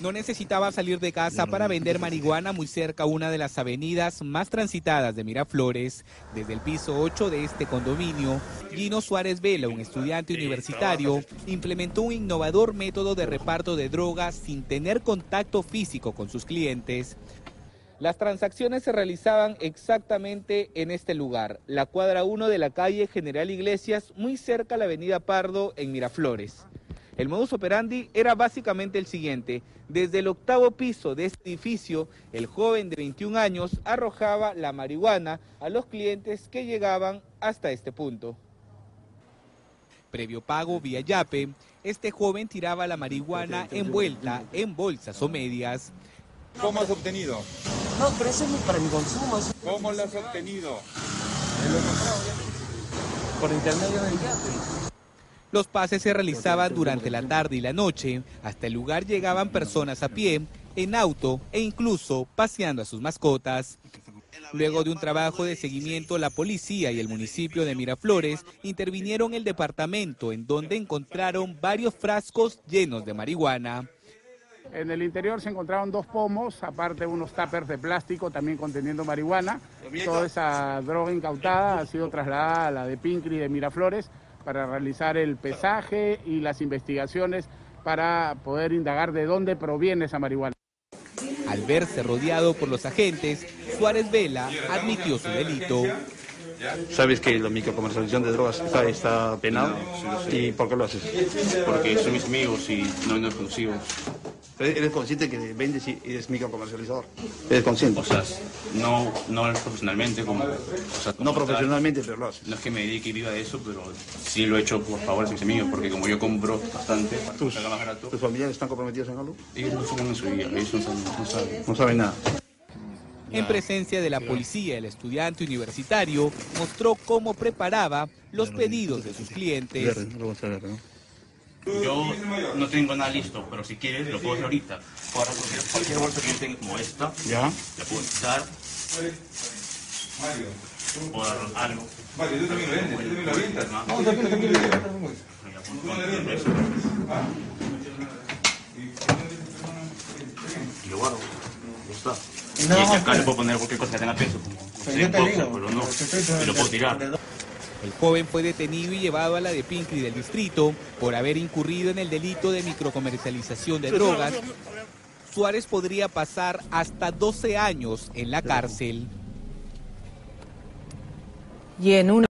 no necesitaba salir de casa para vender marihuana muy cerca a una de las avenidas más transitadas de Miraflores. Desde el piso 8 de este condominio, Gino Suárez Vela, un estudiante universitario, implementó un innovador método de reparto de drogas sin tener contacto físico con sus clientes. Las transacciones se realizaban exactamente en este lugar, la cuadra 1 de la calle General Iglesias, muy cerca a la avenida Pardo en Miraflores. El modus operandi era básicamente el siguiente: desde el octavo piso de este edificio, el joven de 21 años arrojaba la marihuana a los clientes que llegaban hasta este punto. Previo pago vía YAPE, este joven tiraba la marihuana envuelta en bolsas o medias. ¿Cómo has obtenido? No, pero eso es para mi consumo. ¿Cómo lo has obtenido? Por intermedio del YAPE. Los pases se realizaban durante la tarde y la noche. Hasta el lugar llegaban personas a pie, en auto e incluso paseando a sus mascotas. Luego de un trabajo de seguimiento, la policía y el municipio de Miraflores intervinieron el departamento, en donde encontraron varios frascos llenos de marihuana. En el interior se encontraron 2 pomos, aparte unos tuppers de plástico también conteniendo marihuana. Toda esa droga incautada ha sido trasladada a la Depincri de Miraflores para realizar el pesaje y las investigaciones para poder indagar de dónde proviene esa marihuana. Al verse rodeado por los agentes, Suárez Vela admitió su delito. ¿Sabes que la microcomercialización de drogas está penado? ¿Y por qué lo haces? Porque soy mis amigos y no es consigo. ¿Eres consciente que vendes y eres microcomercializador? ¿Eres consciente? O sea, no profesionalmente, como... O sea, no profesionalmente, pero lo haces. No es que me dedique y viva de eso, pero sí lo he hecho por favor a mis amigos, porque como yo compro bastante... ¿Tus familiares están comprometidos en algo? Ellos no son en su vida, ellos no saben nada. En presencia de la policía, el estudiante universitario mostró cómo preparaba los pedidos de sus clientes. Yo no tengo nada listo, pero si quieres lo puedo hacer ahorita. Ahora, cualquier bolsa que yo tenga como esta, ¿ya? La puedo quitar. O algo. Vale, tú también lo vendes, tú también lo vendes. No, también lo vendes. Y lo guardo. Ya está. No, y acá le puedo poner cualquier cosa que tenga peso, como no sé, boxer, pero no, y lo puedo tirar. El joven fue detenido y llevado a la Depincri del distrito por haber incurrido en el delito de microcomercialización de drogas. Suárez podría pasar hasta 12 años en la cárcel. Y en una